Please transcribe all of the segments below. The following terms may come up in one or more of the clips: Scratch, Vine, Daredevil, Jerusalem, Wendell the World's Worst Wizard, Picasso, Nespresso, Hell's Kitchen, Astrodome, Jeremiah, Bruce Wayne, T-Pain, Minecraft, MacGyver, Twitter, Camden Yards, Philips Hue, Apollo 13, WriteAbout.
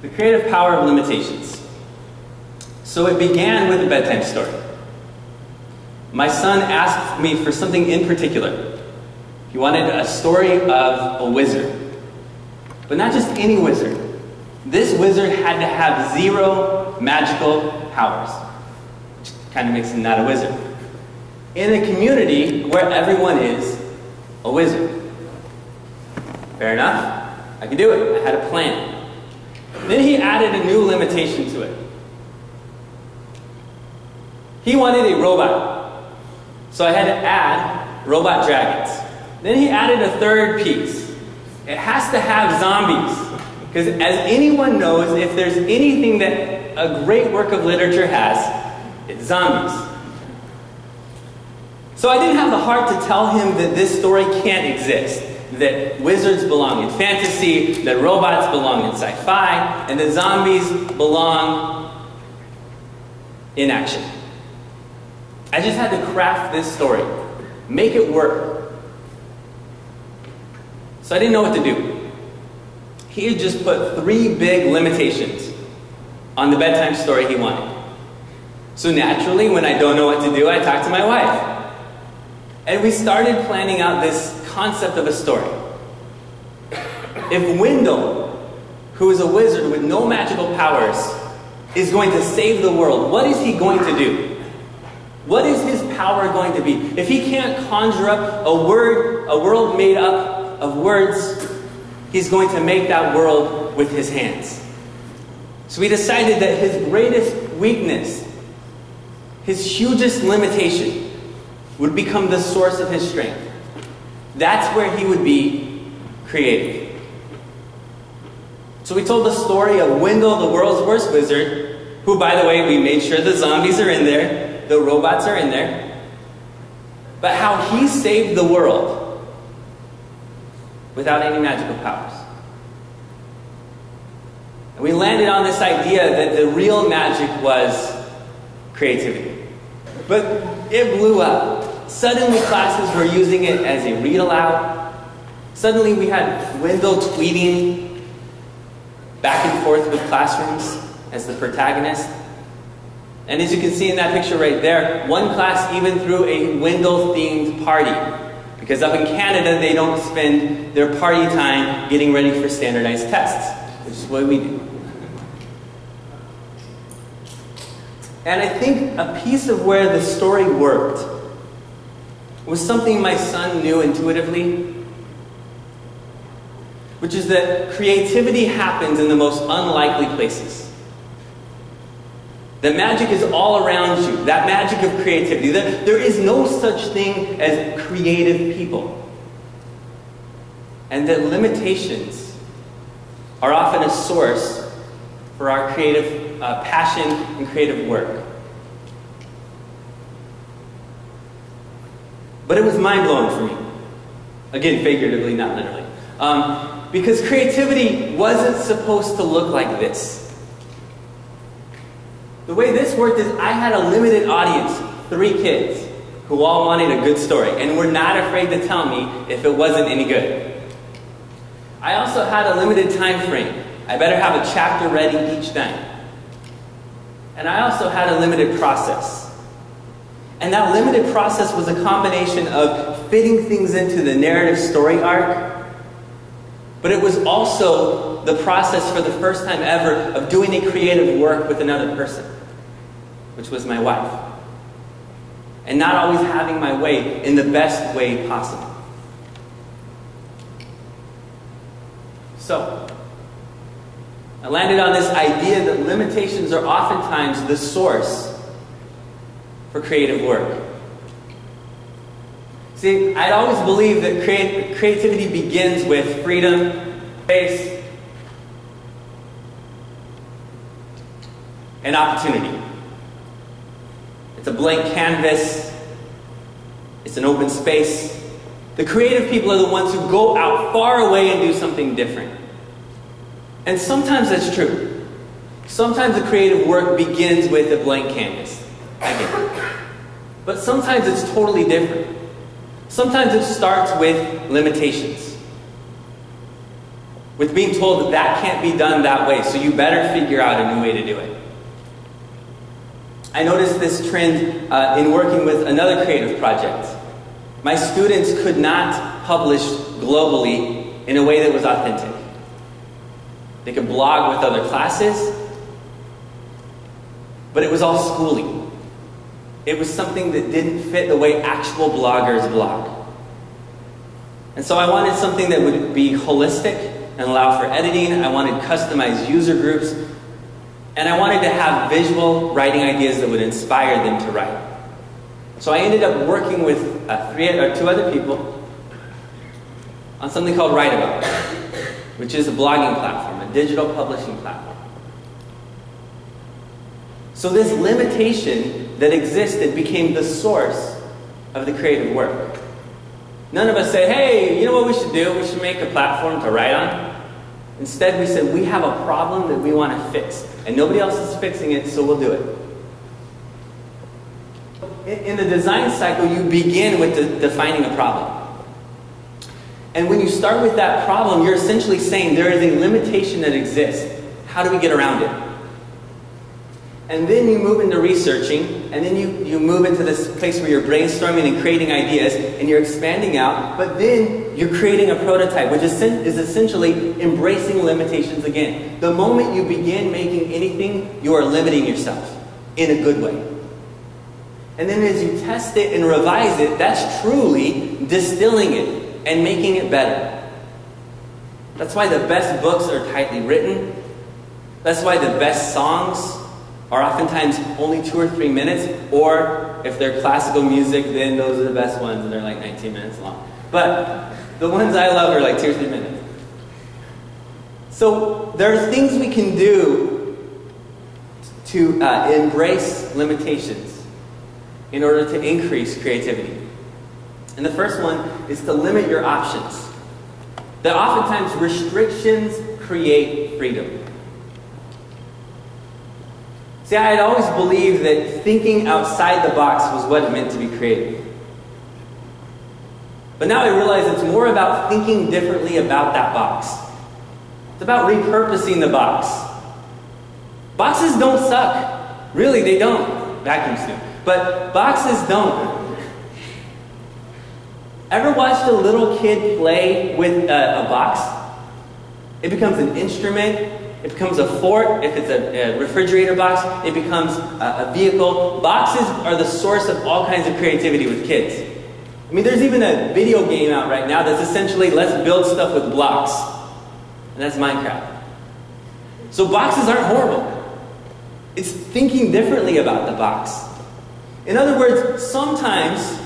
The creative power of limitations. So it began with a bedtime story. My son asked me for something in particular. He wanted a story of a wizard. But not just any wizard. This wizard had to have zero magical powers, which kind of makes him not a wizard. In a community where everyone is a wizard. Fair enough. I could do it. I had a plan. Then he added a new limitation to it. He wanted a robot. So I had to add robot dragons. Then he added a third piece. It has to have zombies. Because as anyone knows, if there's anything that a great work of literature has, it's zombies. So I didn't have the heart to tell him that this story can't exist. That wizards belong in fantasy, that robots belong in sci-fi, and that zombies belong in action. I just had to craft this story, make it work. So I didn't know what to do. He had just put three big limitations on the bedtime story he wanted. So naturally, when I don't know what to do, I talk to my wife. And we started planning out this concept of a story. If Wendell, who is a wizard with no magical powers, is going to save the world, what is he going to do? What is his power going to be? If he can't conjure up a word, a world made up of words, he's going to make that world with his hands. So we decided that his greatest weakness, his hugest limitation, would become the source of his strength. That's where he would be creative. So we told the story of Wendell, the world's worst wizard, who, by the way, we made sure the zombies are in there. The robots are in there. But how he saved the world without any magical powers. And we landed on this idea that the real magic was creativity. But it blew up. Suddenly classes were using it as a read aloud. Suddenly we had Wendell tweeting back and forth with classrooms as the protagonist. And as you can see in that picture right there, one class even threw a Wendell-themed party. Because up in Canada, they don't spend their party time getting ready for standardized tests, which is what we do. And I think a piece of where the story worked was something my son knew intuitively, which is that creativity happens in the most unlikely places. The magic is all around you, that magic of creativity. There is no such thing as creative people. And that limitations are often a source for our creative passion and creative work. But it was mind-blowing for me. Again, figuratively, not literally. Because creativity wasn't supposed to look like this. The way this worked is I had a limited audience, 3 kids, who all wanted a good story and were not afraid to tell me if it wasn't any good. I also had a limited time frame. I better have a chapter ready each night. And I also had a limited process. And that limited process was a combination of fitting things into the narrative story arc, but it was also the process for the first time ever of doing a creative work with another person, which was my wife. And not always having my way in the best way possible. So, I landed on this idea that limitations are oftentimes the source for creative work. See, I'd always believed that creativity begins with freedom, space, and opportunity. It's a blank canvas. It's an open space. The creative people are the ones who go out far away and do something different. And sometimes that's true. Sometimes the creative work begins with a blank canvas. I get it. But sometimes it's totally different. Sometimes it starts with limitations. with being told that that can't be done that way, so you better figure out a new way to do it. I noticed this trend in working with another creative project. My students could not publish globally in a way that was authentic. They could blog with other classes, but it was all schooling. It was something that didn't fit the way actual bloggers blog. And so I wanted something that would be holistic and allow for editing. I wanted customized user groups. And I wanted to have visual writing ideas that would inspire them to write. So I ended up working with two other people on something called WriteAbout, which is a blogging platform, a digital publishing platform. So this limitation that existed became the source of the creative work. None of us said, hey, you know what we should do? We should make a platform to write on. Instead, we said, we have a problem that we want to fix, and nobody else is fixing it, so we'll do it. In the design cycle, you begin with defining a problem. And when you start with that problem, you're essentially saying there is a limitation that exists. How do we get around it? And then you move into researching, and then you move into this place where you're brainstorming and creating ideas, and you're expanding out, but then you're creating a prototype, which is essentially embracing limitations again. The moment you begin making anything, you are limiting yourself in a good way. And then as you test it and revise it, that's truly distilling it and making it better. That's why the best books are tightly written. That's why the best songs are oftentimes only 2 or 3 minutes, or if they're classical music, then those are the best ones, and they're like 19 minutes long. But the ones I love are like 2 or 3 minutes. So there are things we can do to embrace limitations in order to increase creativity. And the first one is to limit your options. That oftentimes restrictions create freedom. See, I had always believed that thinking outside the box was what it meant to be creative. But now I realize it's more about thinking differently about that box. It's about repurposing the box. Boxes don't suck. Really, they don't. Vacuums do. But boxes don't. Ever watched a little kid play with a box? It becomes an instrument. It becomes a fort. If it's a refrigerator box, it becomes a vehicle. Boxes are the source of all kinds of creativity with kids. I mean, there's even a video game out right now that's essentially, let's build stuff with blocks. And that's Minecraft. So boxes aren't horrible. It's thinking differently about the box. In other words, sometimes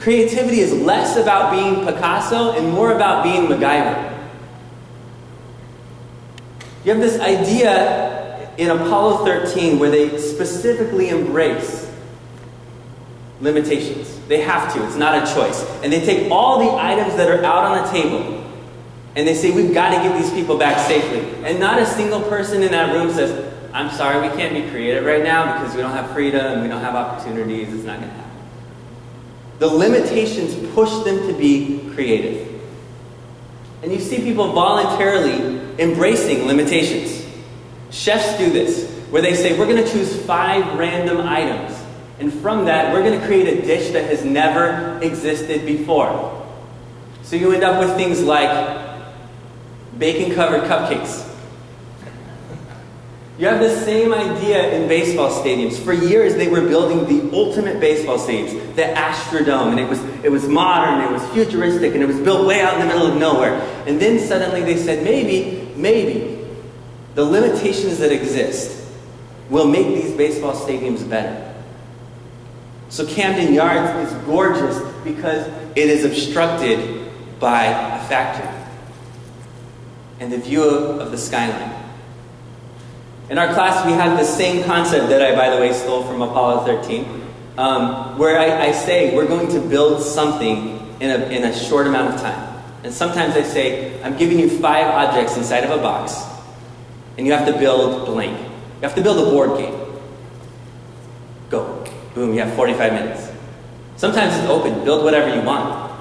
creativity is less about being Picasso and more about being MacGyver. You have this idea in Apollo 13 where they specifically embrace limitations. They have to. It's not a choice. And they take all the items that are out on the table and they say, we've got to get these people back safely. And not a single person in that room says, I'm sorry, we can't be creative right now because we don't have freedom, we don't have opportunities, it's not going to happen. The limitations push them to be creative. And you see people voluntarily embracing limitations. Chefs do this, where they say, we're going to choose 5 random items, and from that, we're going to create a dish that has never existed before. So you end up with things like bacon-covered cupcakes. You have the same idea in baseball stadiums. For years, they were building the ultimate baseball stadiums, the Astrodome, and it was modern, it was futuristic, and it was built way out in the middle of nowhere. And then suddenly they said, maybe, the limitations that exist will make these baseball stadiums better. So Camden Yards is gorgeous because it is obstructed by a factory and the view of the skyline. In our class, we have the same concept that I, by the way, stole from Apollo 13, where I say we're going to build something in a short amount of time. And sometimes I say, I'm giving you 5 objects inside of a box, and you have to build blank. You have to build a board game. Go. Boom, you have 45 minutes. Sometimes it's open. Build whatever you want.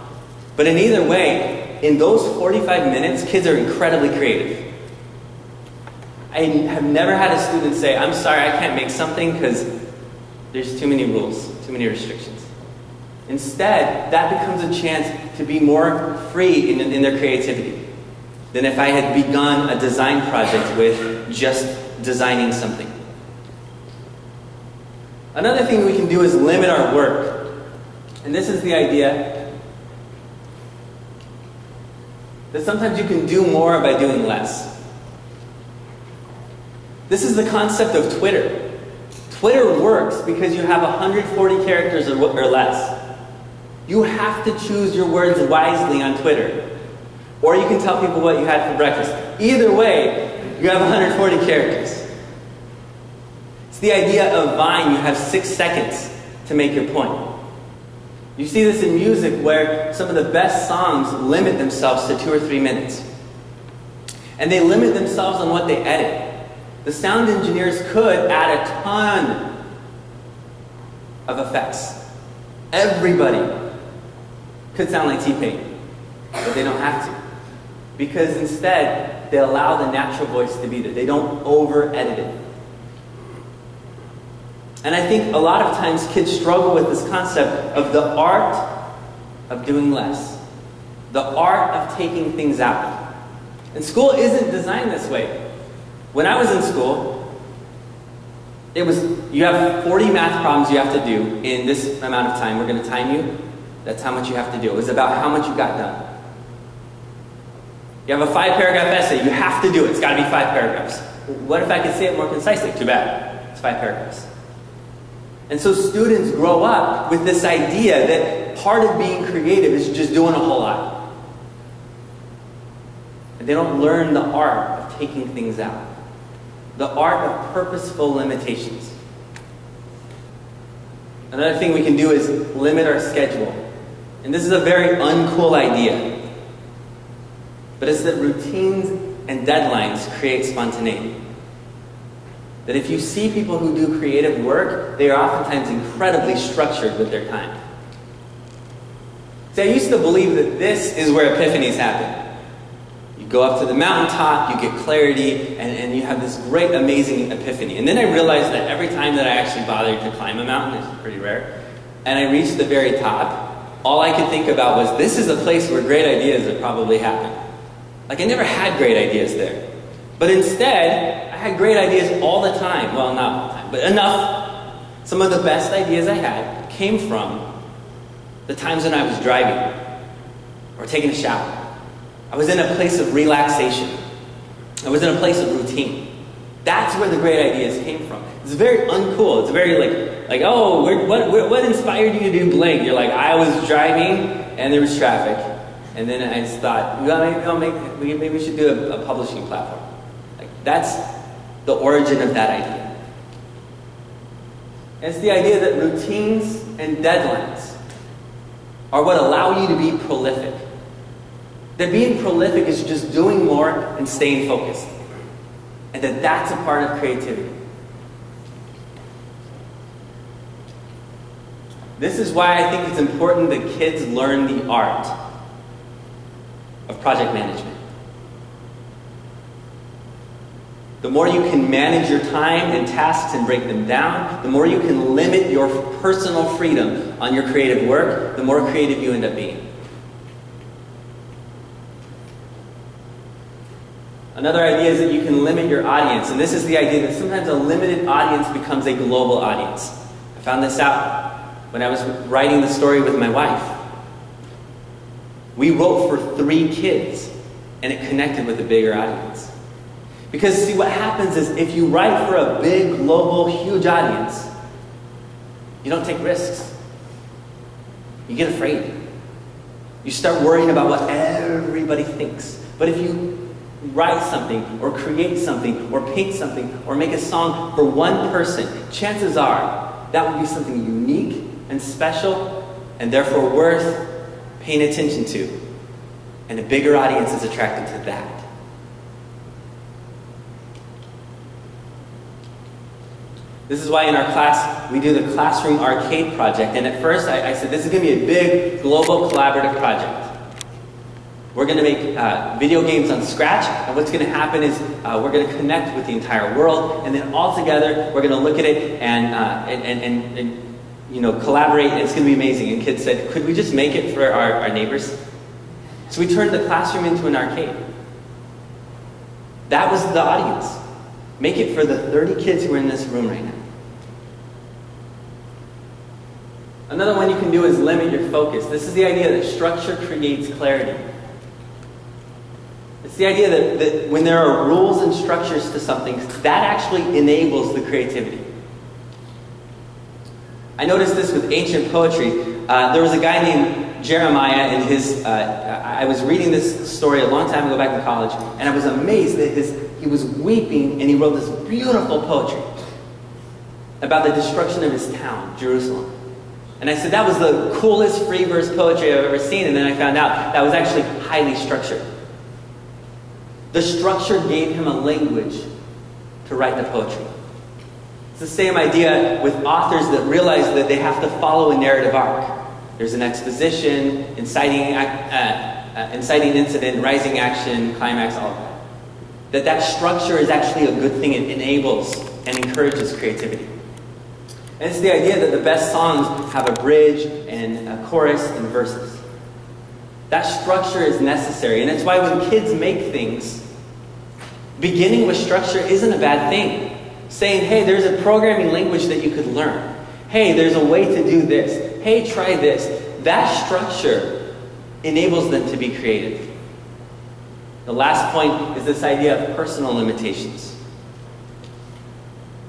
But in either way, in those 45 minutes, kids are incredibly creative. I have never had a student say, I'm sorry, I can't make something because there's too many rules, too many restrictions. Instead, that becomes a chance to be more free in their creativity than if I had begun a design project with just designing something. Another thing we can do is limit our work. And this is the idea that sometimes you can do more by doing less. This is the concept of Twitter. Twitter works because you have 140 characters or less. You have to choose your words wisely on Twitter. Or you can tell people what you had for breakfast. Either way, you have 140 characters. It's the idea of Vine. You have 6 seconds to make your point. You see this in music where some of the best songs limit themselves to 2 or 3 minutes. And they limit themselves on what they edit. The sound engineers could add a ton of effects. Everybody could sound like T-Pain, but they don't have to. Because instead, they allow the natural voice to be there. They don't over-edit it. And I think a lot of times kids struggle with this concept of the art of doing less. The art of taking things out. And school isn't designed this way. When I was in school, it was, you have 40 math problems you have to do in this amount of time. We're going to time you. That's how much you have to do. It was about how much you got done. You have a 5-paragraph essay. You have to do it. It's got to be 5 paragraphs. What if I could say it more concisely? Too bad. It's 5 paragraphs. And so students grow up with this idea that part of being creative is just doing a whole lot. And they don't learn the art of taking things out. The art of purposeful limitations. Another thing we can do is limit our schedule. And this is a very uncool idea. But it's that routines and deadlines create spontaneity. That if you see people who do creative work, they are oftentimes incredibly structured with their time. See, I used to believe that this is where epiphanies happen. Go up to the mountaintop, you get clarity, and you have this great, amazing epiphany. And then I realized that every time that I actually bothered to climb a mountain, it's pretty rare, and I reached the very top, all I could think about was, this is a place where great ideas would probably happen. Like, I never had great ideas there. But instead, I had great ideas all the time. Well, not all the time, but enough. Some of the best ideas I had came from the times when I was driving or taking a shower. I was in a place of relaxation. I was in a place of routine. That's where the great ideas came from. It's very uncool. It's very like oh, what inspired you to do blank? You're like, I was driving, and there was traffic. And then I just thought, well, maybe we should do a publishing platform. Like, that's the origin of that idea. And it's the idea that routines and deadlines are what allow you to be prolific. That being prolific is just doing more and staying focused. And that that's a part of creativity. This is why I think it's important that kids learn the art of project management. The more you can manage your time and tasks and break them down, the more you can limit your personal freedom on your creative work, the more creative you end up being. Another idea is that you can limit your audience. And this is the idea that sometimes a limited audience becomes a global audience. I found this out when I was writing the story with my wife. We wrote for 3 kids, and it connected with a bigger audience. Because, see, what happens is if you write for a big, global, huge audience, you don't take risks. You get afraid. You start worrying about what everybody thinks. But if you write something, or create something, or paint something, or make a song for one person, chances are that will be something unique and special and therefore worth paying attention to. And a bigger audience is attracted to that. This is why in our class we do the Classroom Arcade Project. And at first I said, this is going to be a big global collaborative project. We're going to make video games on Scratch, and what's going to happen is we're going to connect with the entire world, and then all together we're going to look at it and you know, collaborate, and it's going to be amazing. And kids said, could we just make it for our neighbors? So we turned the classroom into an arcade. That was the audience. Make it for the 30 kids who are in this room right now. Another one you can do is limit your focus. This is the idea that structure creates clarity. It's the idea that when there are rules and structures to something, that actually enables the creativity. I noticed this with ancient poetry. There was a guy named Jeremiah, and his, I was reading this story a long time ago back in college, and I was amazed that he was weeping, and he wrote this beautiful poetry about the destruction of his town, Jerusalem. And I said, that was the coolest free verse poetry I've ever seen, and then I found out that was actually highly structured. The structure gave him a language to write the poetry. It's the same idea with authors that realize that they have to follow a narrative arc. There's an exposition, inciting incident, rising action, climax, all of that. That structure is actually a good thing. It enables and encourages creativity. And it's the idea that the best songs have a bridge and a chorus and verses. That structure is necessary, and it's why when kids make things, beginning with structure isn't a bad thing. Saying, hey, there's a programming language that you could learn. Hey, there's a way to do this. Hey, try this. That structure enables them to be creative. The last point is this idea of personal limitations.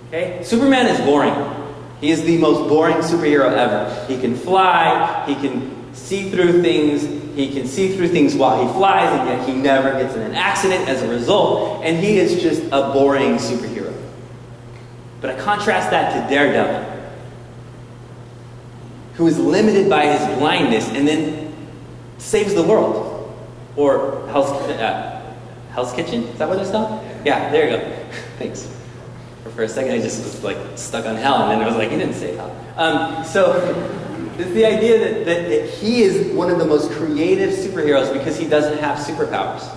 Okay? Superman is boring. He is the most boring superhero ever. He can fly, he can see through things, he can see through things while he flies, and yet he never gets in an accident as a result, and he is just a boring superhero. But I contrast that to Daredevil, who is limited by his blindness and then saves the world. Or Hell's Kitchen, is that what it's called? Yeah, there you go, thanks. For a second, I just was like stuck on hell, and then I was like, he didn't say hell. So it's the idea that he is one of the most creative superheroes because he doesn't have superpowers.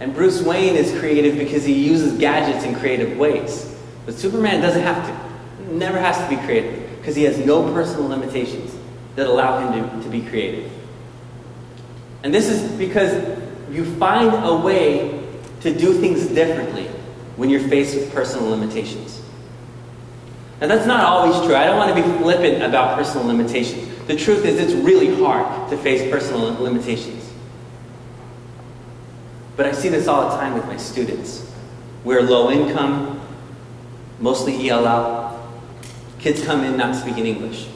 And Bruce Wayne is creative because he uses gadgets in creative ways. But Superman doesn't have to, never has to be creative because he has no personal limitations that allow him to be creative. And this is because you find a way to do things differently when you're faced with personal limitations. Now that's not always true. I don't want to be flippant about personal limitations. The truth is it's really hard to face personal limitations. But I see this all the time with my students. We're low income, mostly ELL. Kids come in not speaking English.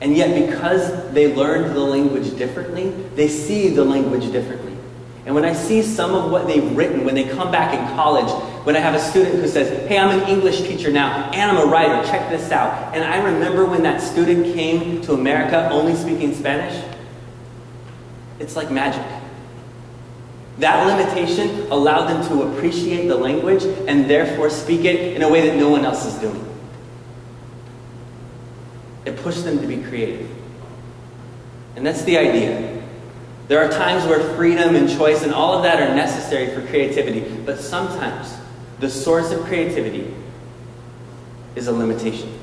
And yet because they learned the language differently, they see the language differently. And when I see some of what they've written, when they come back in college, when I have a student who says, hey, I'm an English teacher now, and I'm a writer, check this out. And I remember when that student came to America only speaking Spanish, it's like magic. That limitation allowed them to appreciate the language and therefore speak it in a way that no one else is doing. It pushed them to be creative. And that's the idea. There are times where freedom and choice and all of that are necessary for creativity, but sometimes the source of creativity is a limitation.